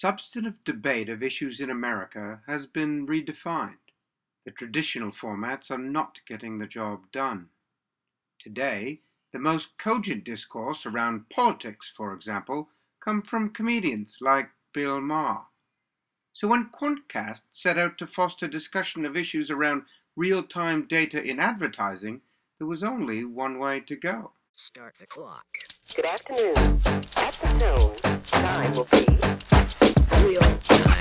Substantive debate of issues in America has been redefined. The traditional formats are not getting the job done. Today, the most cogent discourse around politics, for example, come from comedians like Bill Maher. So when Quantcast set out to foster discussion of issues around real-time data in advertising, there was only one way to go. Start the clock. Good afternoon. At the tone, time will be real time.